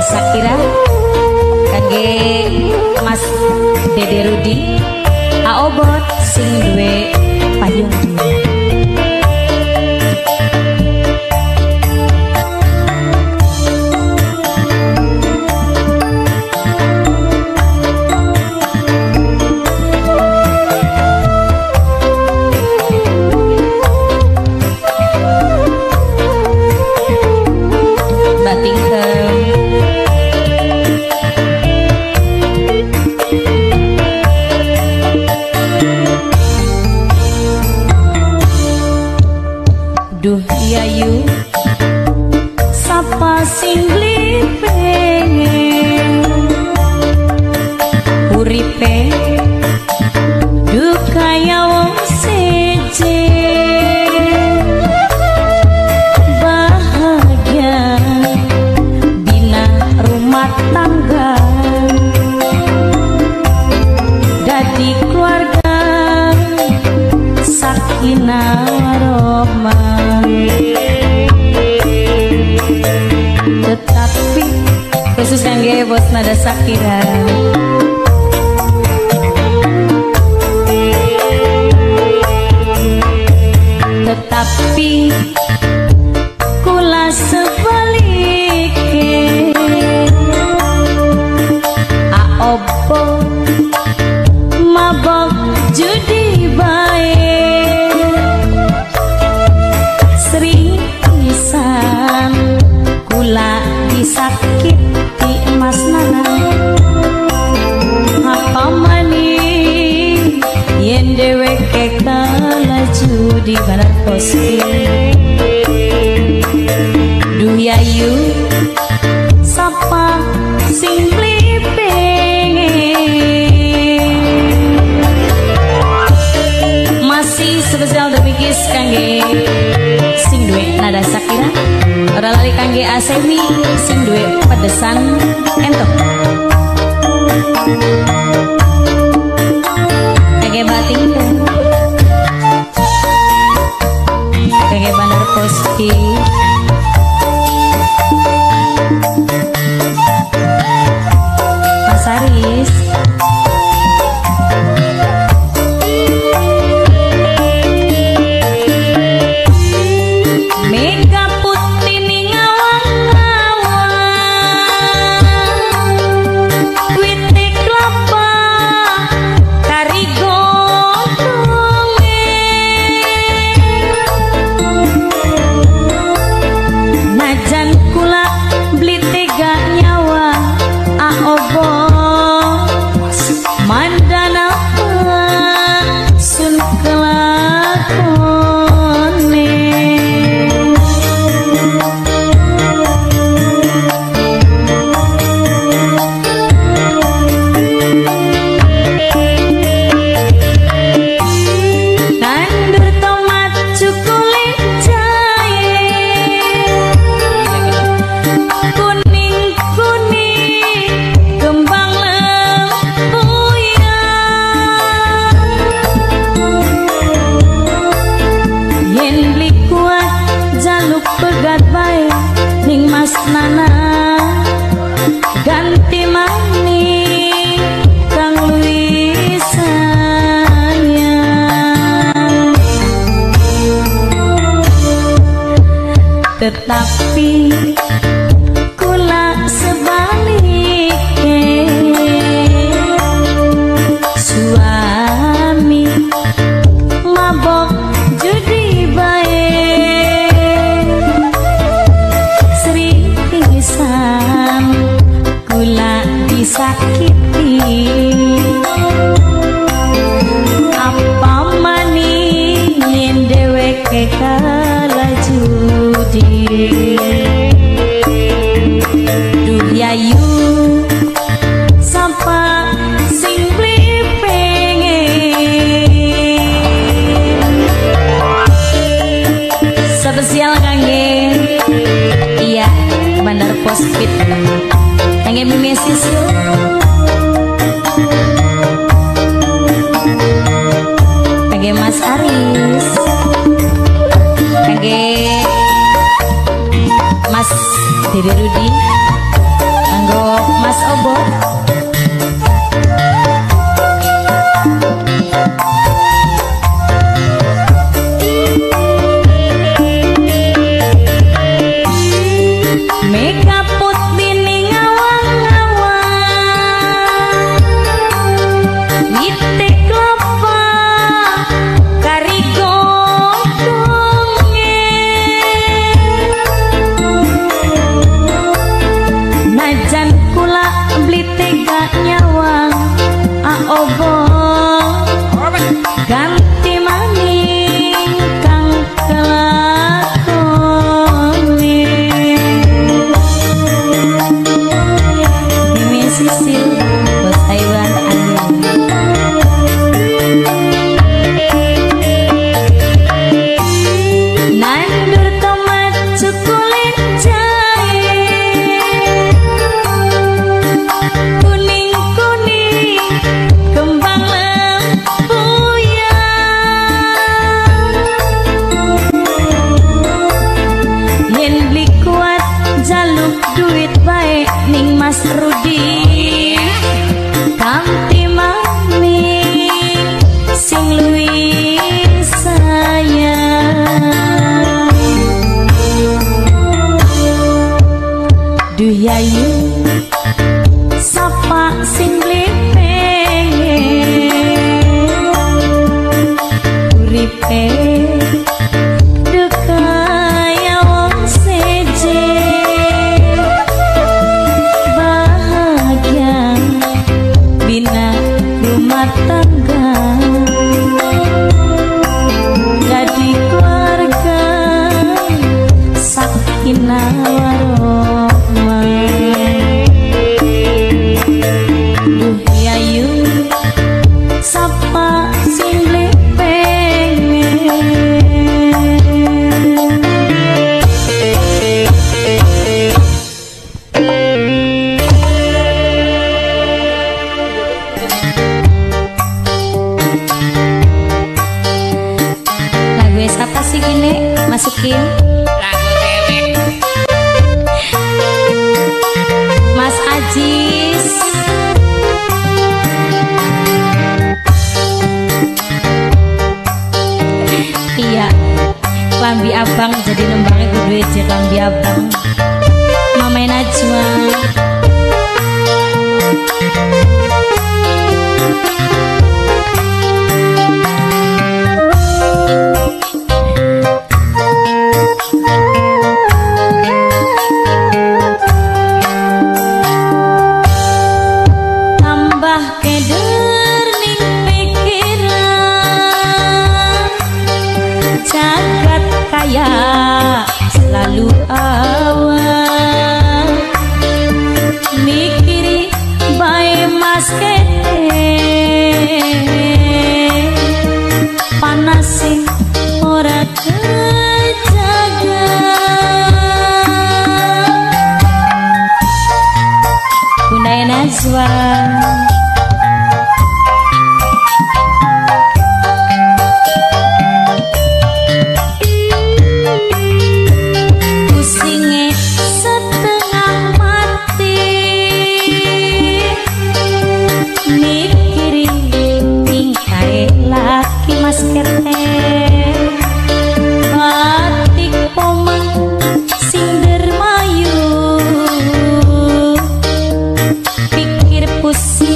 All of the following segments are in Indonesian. Sakira, kangge Mas Dede Rudi, aobot sing duwe payung dua. Duh yayu sapa sing glipeng uripe duh kaya wong seje bahagia bina rumah tangga dadi keluarga sakinah rohmah. Tetapi khusus kangge buat nada Sakira, tetapi kula sebalike aopo mabok judi bae sakit di emas nana apa mani yen dheweke kalah judi barat posi. Duh yayu sapa sing blipeng masih spesial demikis kangge sing duwe nada Sakira. Ora lali kangge Asemi sing duwe pedesan entok. Kangge bating. Kangge Bandar Poski. Pasaris. Tetapi kula sebalike suami mabok judi bae serisan kula disakiti apa mani yen dheweke kalah judi. Duh yayu sapa sing blipeng spesial kangge iya Bandar Pospit kangge mimesis kangge Mas Aris kangge Mas Dede Rudi, Pusing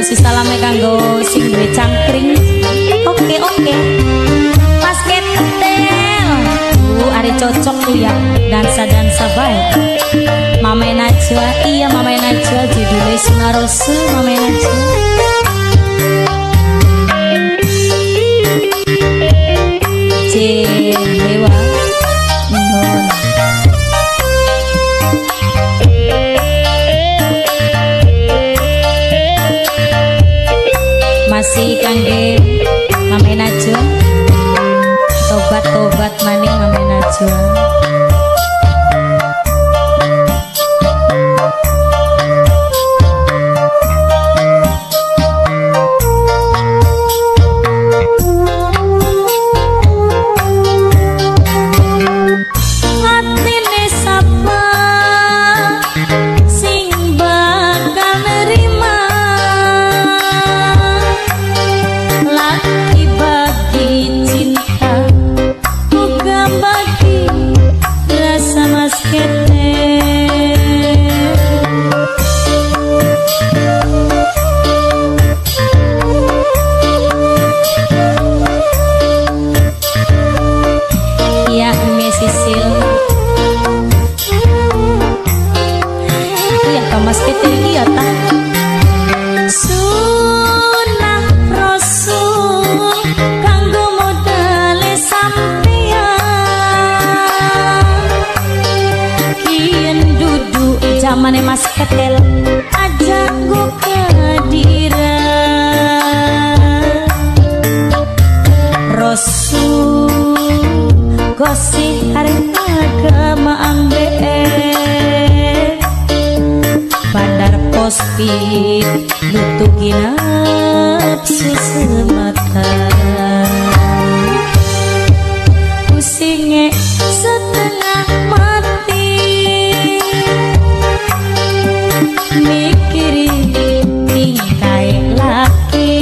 Bisa salame kanggo sing duwe cangkring. Oke. Mas Ketel. Are cocok tuh ya dansa-dansa baik. Mama Najwa, iya Mama Najwa judulnya Sunnah Rasul Mama Najwa. Masih kangge Mame Najwa tobat maning Mame Najwa Mane Mas Ketel ajak gue kehadiran Rasul gosih areng agama ambe bandar pospi nutugi nafsu semata pusinge setengah mati mikirin tingkai laki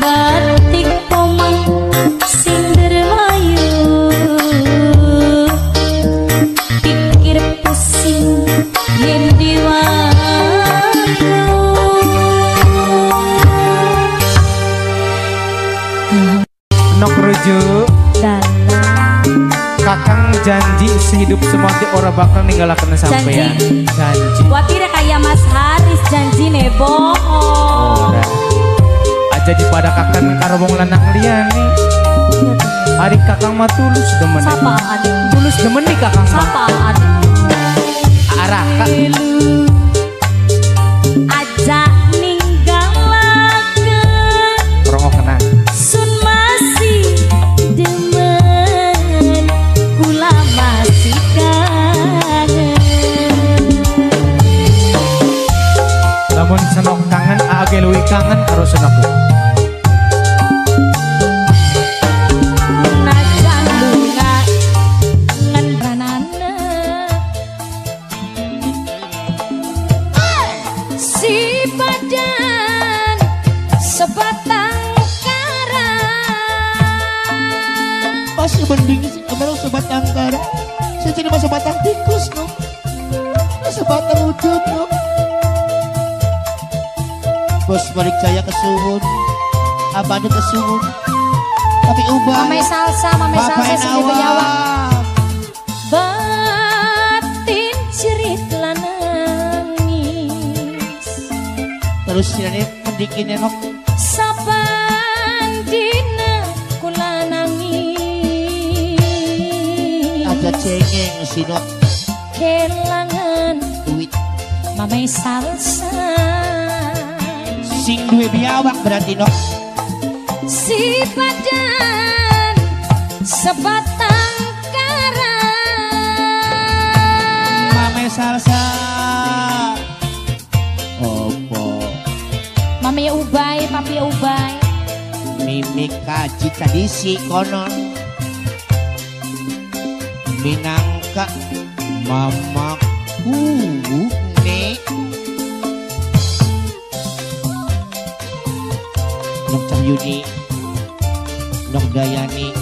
batik pomang sing dermayu pikir pusing yang diwayu nok rujuk dalam kakang janji sehidup semati orang bakal ninggalakan sampean. Janji. Buat tidak kayak Mas Haris janji nebo. Ora. Aja di pada kakang karo wong lanang liyane. Ari kakang mah tulus demen. Sapaan? Tulus demen nih kakang. Sapaan? Arah kak. Aja ninggalakan. Rongo kena. Mun senok kangen age luwih kangen karo senok najan bunga ngenranan si badan sebatang kara pas mending sing karo sebatang kara sejenis sebatang tikus no sebatang wujud no bos balik jaya kesuhun abadu kesuhun tapi ubah mame salsa sini berjawab batin cerit nangis terus sirane mendikine nok saban dina kula nangis ada cengeng sinok kelangan duit mame salsa sing duwe biawak berarti no. Si padan sebatang kara mame salsa opo mame ubay papi ubay mimik kaji tadi si konon minangka mamaku nek Nok Cahyudi, Nok Dayani.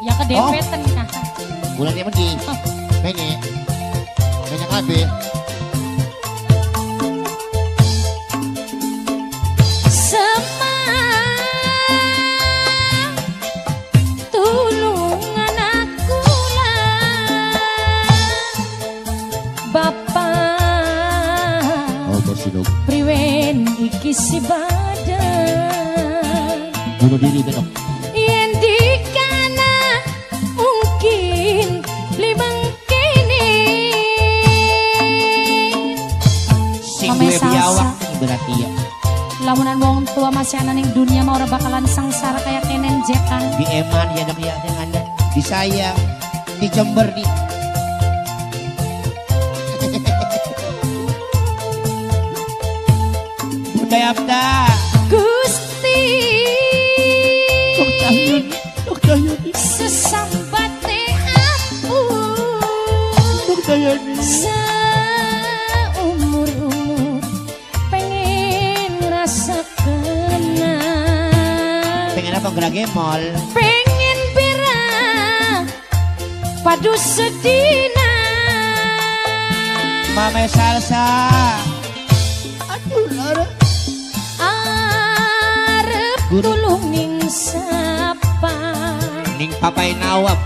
Ya ke depetan oh. Nah. Bulan yang pergi. Pengen. Pengen kabe. Semang tulungan aku lah Bapak. Oh, tersiduk. Priwen iki si badan bunuh diri benok yang di kanan mungkin limang kini sing gue biawak berarti ya lamunan wong tua masih anak ning dunia mau ora bakalan sengsara kayak kenen jekan di eman ya demi ada anda di saya di Jember di Abda Gusti Nok Cahyudi sesambate aku Nok Cahyudi seumur-umur pengen rasa kenal pengen apa gerage mall pengen pirang padu sedina mame salsa aduh lara tulung ning sapa ning papai nawab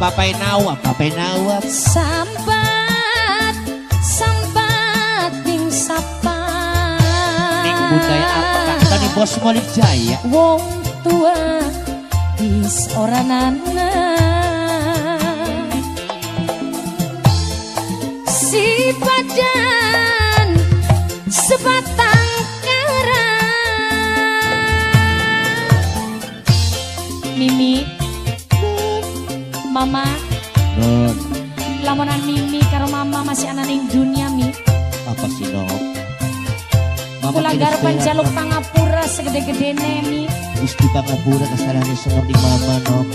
sambat ning sapa ning budaya apa tani bos Molif Jaya wong tua wis ora nana si padan sebatang kara Mimi, Mama, lamunan Mimi karo Mama masih anak ning dunia Mi. Apa sih dok? Mama garpan jaluk Pangapura segede-gede nemi. Gusti Pangapura kesalahan senor di Mama dok.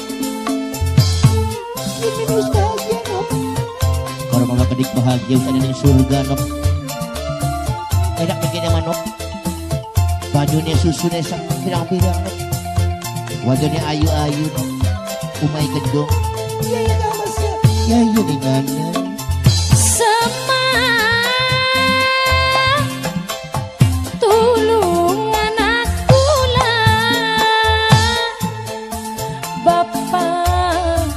Mimi wis bahagia dok. Kalau Mama kedik bahagia usah ning surga dok. Enak begini manok. Bajunya susunya sak pirang-pirang dok. Wajahnya ayu-ayu umai gedung ya iya dengannya semang tulungan aku lah Bapak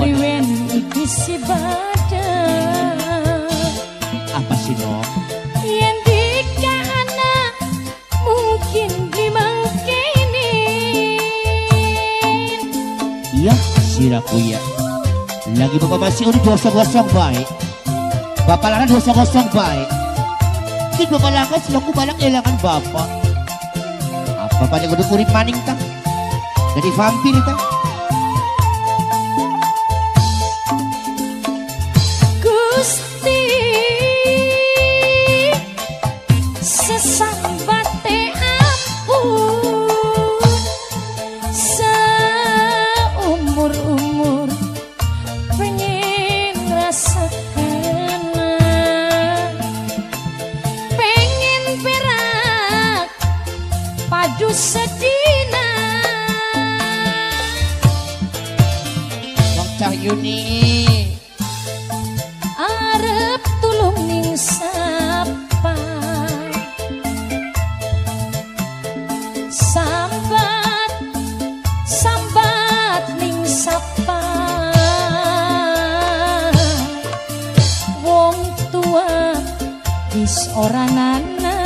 diwen iki si badan apa sih no? Yang dikana mungkin ya, sirakuya. Lagi bapak masih udah 200 baik. Bapak lara 200 baik. Kit bapak langkat selaku balak elangan bapak. Apa pada kudu kurit maning tak? Jadi vampir tak? Gusti sesambate ampun umur pengen rasa kenal pengen perak padu sedina Nok Cahyudi arep tulung ning sapa orang nana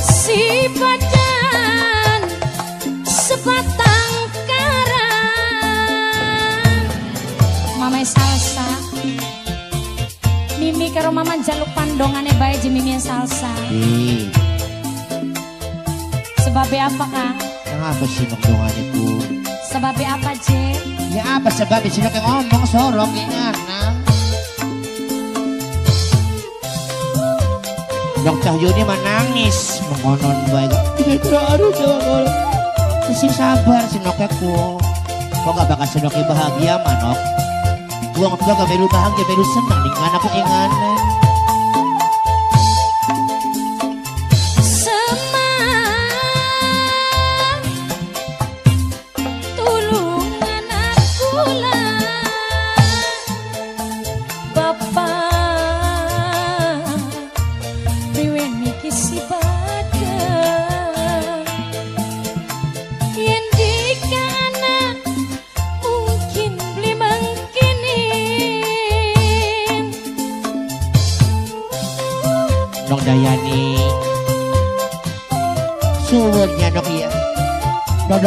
si badan sebatang kara mame salsa njaluk pandongane bae Jimmy Salsa. Sebabe apa Kang? Kenapa sih pandongane ku? Sebabe apa Jim? Ya apa sebabe sih nek ngomong sorong ingat. Dok Cahyuni menangis mengonon bae kok. Tidak aru jawabol. Sing sabar sinokku. Kok gak bakal senoki bahagia manok. Gua nggak perlu bahagia, perlu senang dengan aku inganan. Dayani suwurnya dok ya dok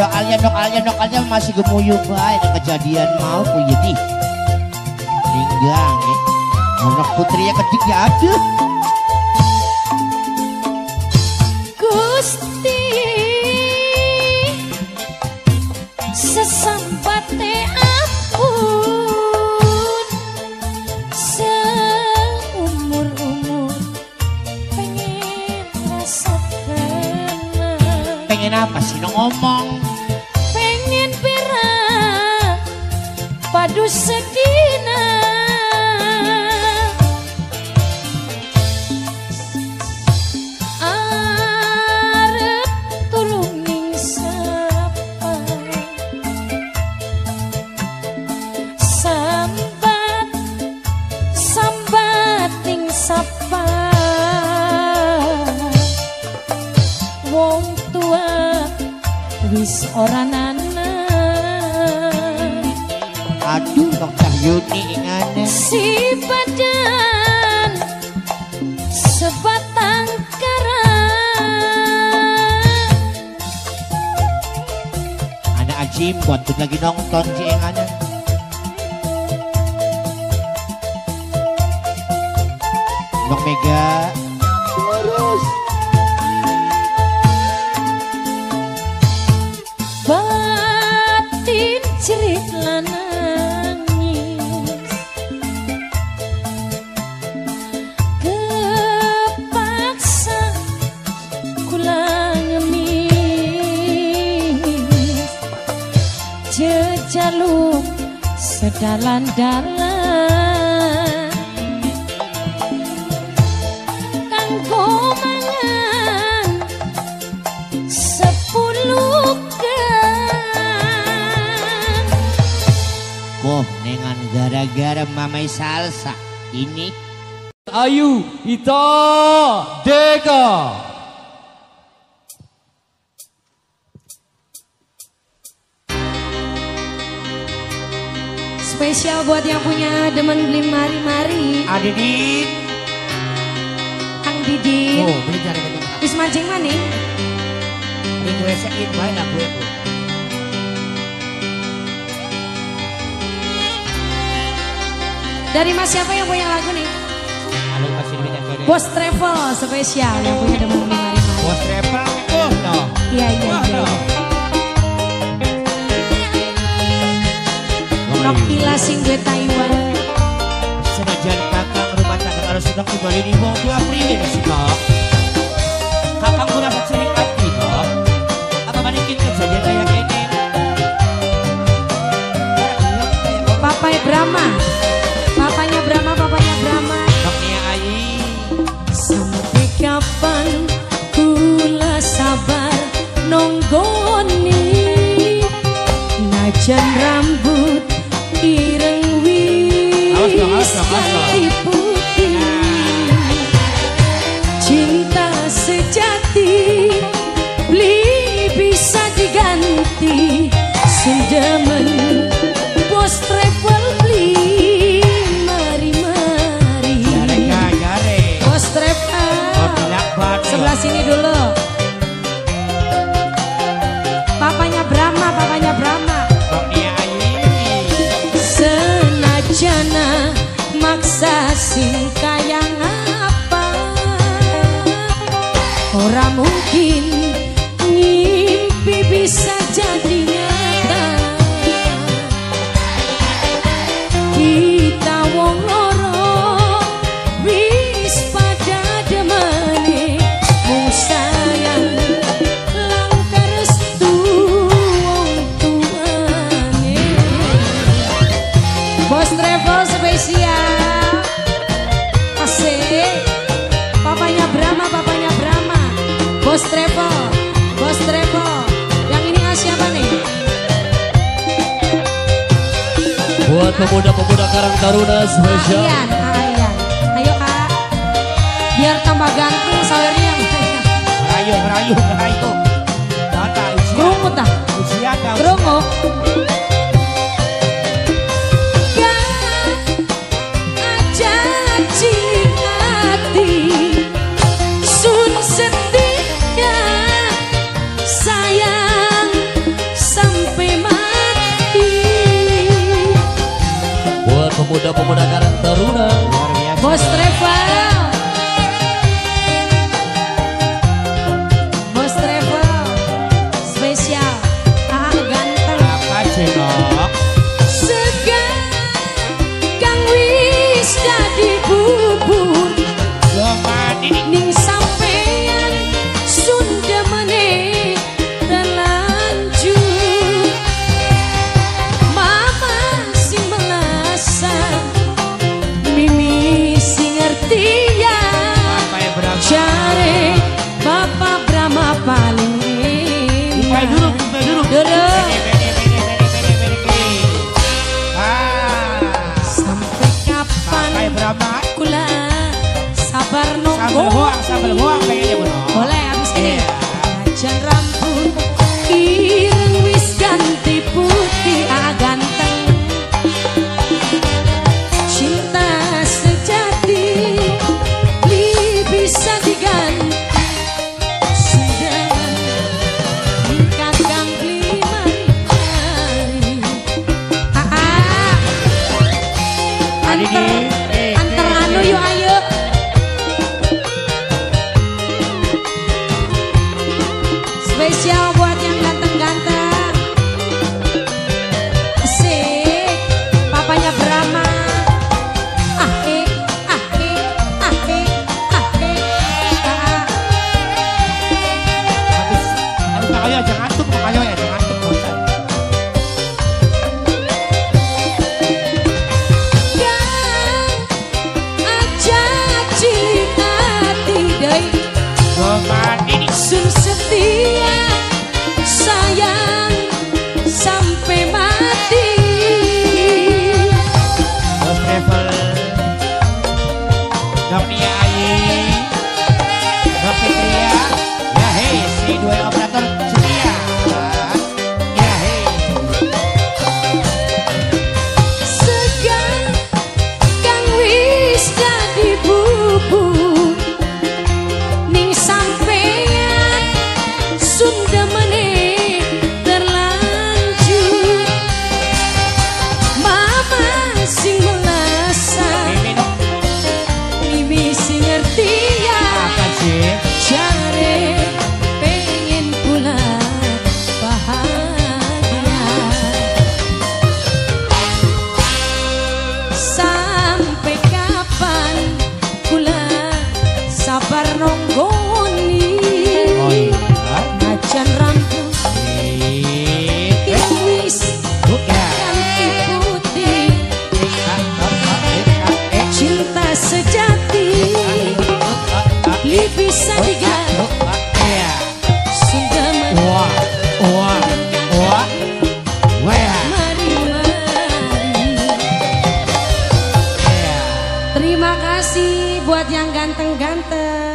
alnya masih gemuyuh baik kejadian mau ku jadi pinggang anak putri ya kedik ya aduh Gusti sesampate aku apa sih ngomong pengen pirang padu sekina arep tulung ning sapa sambat ning sapa wong tua wis ora nana aduh Dok Cahyuni ingane si badan sebatang kara anak ajim buat lagi nonton si ingane Dok Mega lurus batin cerit lan nangis kepaksa kula ngemis jejaluk sedalan-dalan kanggo mangan 10 dengan gara-gara mamai salsa ini Ayu Ita Deka spesial buat yang punya demen beli mari-mari Adidin Kang Didin oh beli jari bis mancing mana itu esekin baik lah bu dari mas siapa yang punya lagu nih? Bos Travel spesial yang punya demen mari-mari. Bos Travel oh no. Iya. Nokila singge Taiwan. Senajan kakak rumah tangga harus sedang di Bali di bawah 2 April sih kok. Kakak kurang sering hati kok. Apa manikin kejadian kayak gini? Papai Brahma. Papanya Brahma Papanya Ayi sampai kapan kula sabar nonggoni najan rambut ireng wis kali putih cinta sejati beli bisa diganti sendemen Bos Travel beli sebelah sini dulu papanya Brahma senajana maksa sing kayangan buat pemuda-pemuda Karang Taruna spesial. Ayan, ayo Kak, biar tambah ganteng sawernya. Rayu. Data usia. Kerungut dah. Usia kau. Kerungut. Pemuda-pemuda Karang Taruna, Bos Travel, spesial, ganteng. Apa cenok? Segang wis dadi bubur. Ning sampean Sunda meneh terlanjut. Mama sing melasan, Mimi sing ngerti ya. Jare Bapak Brahma paling. Sampai kapan kula sabar nunggu? Sabar hoang pengennya bro. Boleh habis ini. Najan rambut ireng wis ganti putih ganteng. Cinta sejati li bisa diganti. Antar anu yuk ayo. Spesial buat yang ganteng-ganteng. Asik, papanya Brahma. Ayo jangan ngantuk. Sun setia sayang sampai mati. Bos Travel, Gapnia Ayi, Gapitria, ya hei si dua operator setia, ya hei. Segan kang wis jadi bubur ning sampai. Sunda meneh terlanjut. Mama sing melasa, Mimi sing ngerti ya. Jare pengen pula bahagia. Sampai kapan pula sabar nonggoni? Najan rambut ireng wis ganti putih. Cinta sejati li bisa diganti. Sudah mari. Terima kasih buat yang ganteng-ganteng.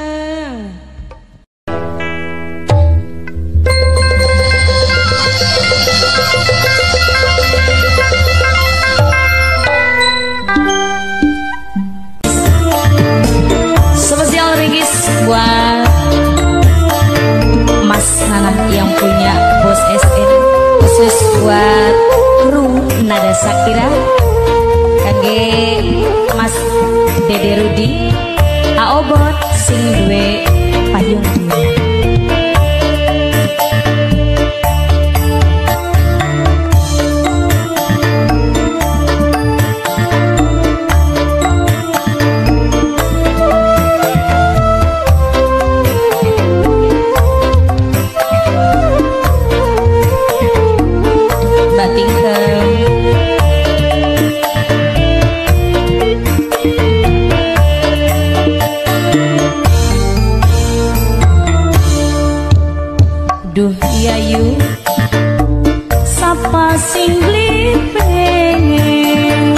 Spesial ringkis buat Mas Nanang yang punya Bos SN, khusus buat kru Nada Sakira, kage Mas Dede Rudi, Aobot sing duwe payung dunia. Sapa sing beli pengen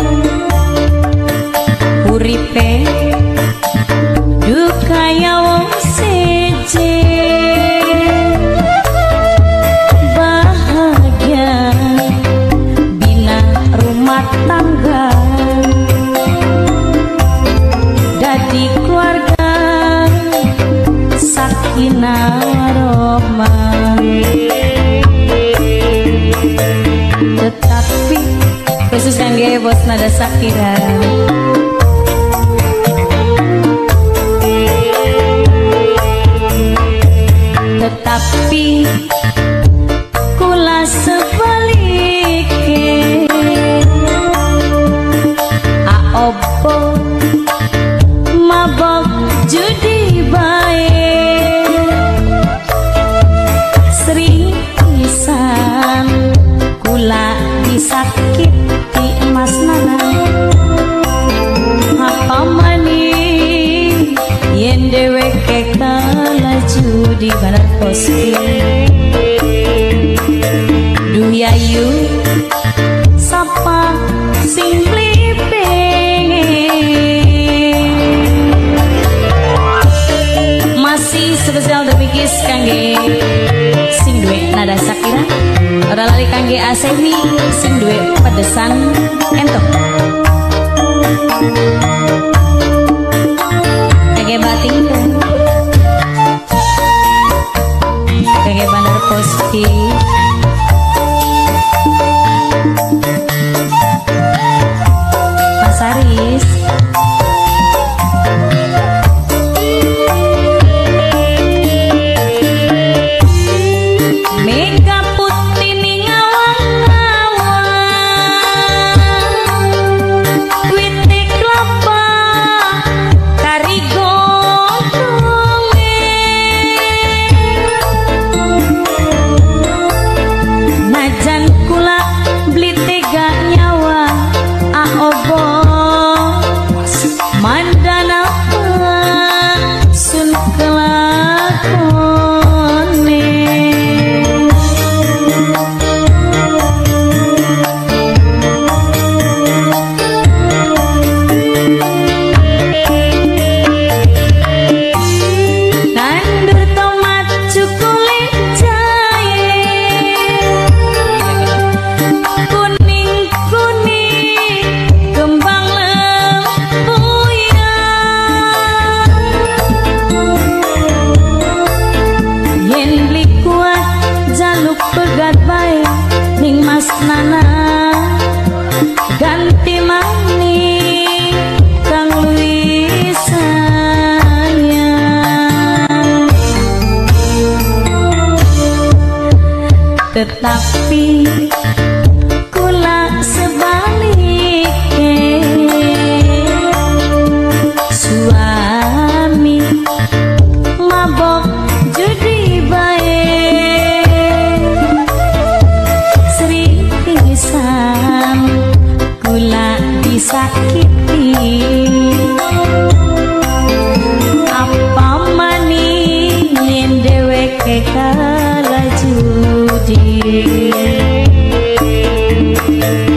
khusus dan dia buat Nada Sakira. Tetapi kula sebalike aopo mabok judi bae sri pisan kula disakiti Mas Nana apa mani yen dheweke kalah judi barat koski duyayu sapa sing spesial demikis kangge sing duwe Nada Sakira ora lali kangge Asemi sing duwe pedesan entok kangge bating kangge Bandar Koski Pasaris tetapi kula sebalike suami mabok judi bae sri pisan kula disakiti apa mani yen dheweke kalah judi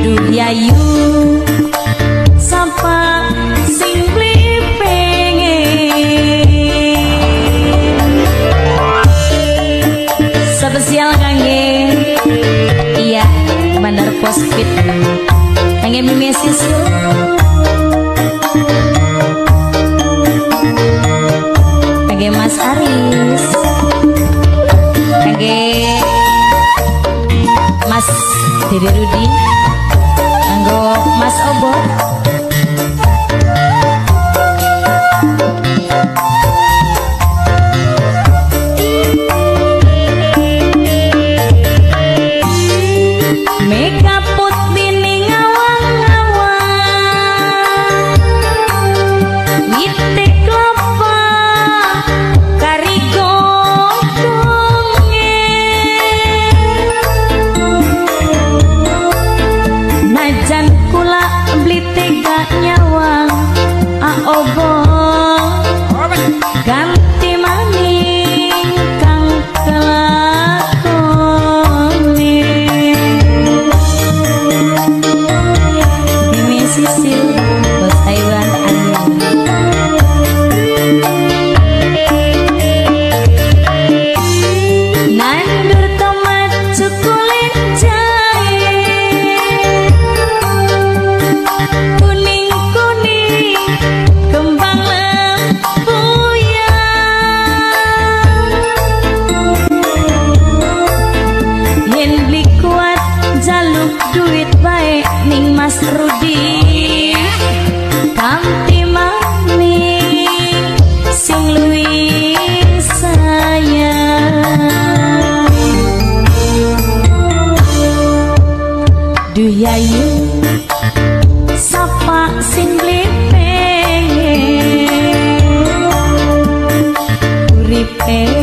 duyayu sapa sing blipengin spesial kangge iya Bandar Kospit kangge mimesis kangge Mas Aris kangge Mas Dede Rudi anggo Mas Obo kuning kuning kembang Nasrudi kanthi maning sing luwih sayang. Duh yayu sapa sing blimping uripe.